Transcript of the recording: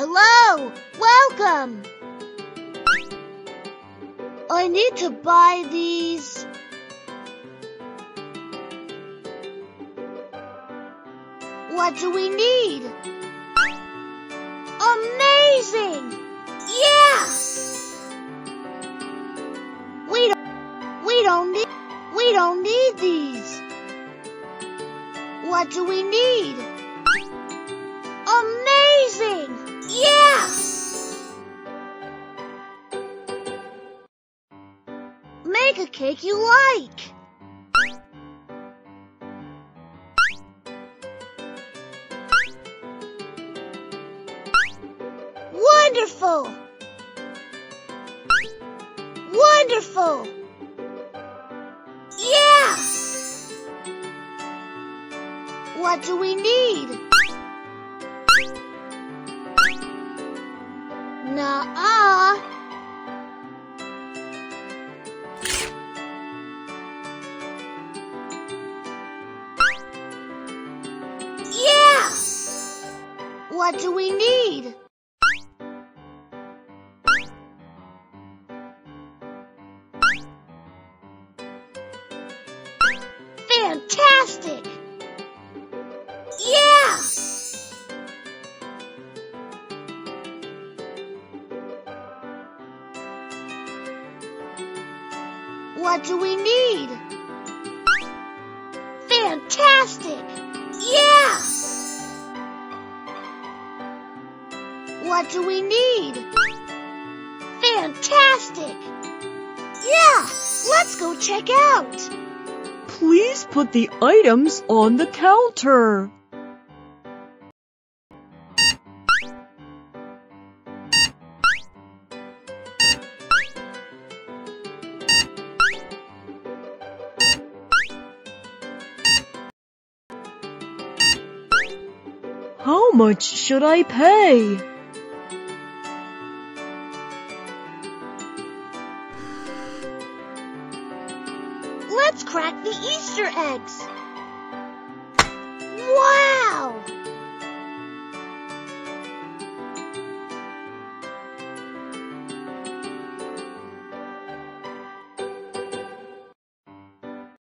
Hello! Welcome! I need to buy these. What do we need? Amazing! Yeah! We don't need these. What do we need? Amazing! Yeah! Make a cake you like. Wonderful! Wonderful! Yeah! What do we need? Nuh-uh. Yeah! What do we need? Fantastic! Yeah! What do we need? Fantastic! Yeah! What do we need? Fantastic! Yeah! Let's go check out! Please put the items on the counter. How much should I pay? Let's crack the Easter eggs!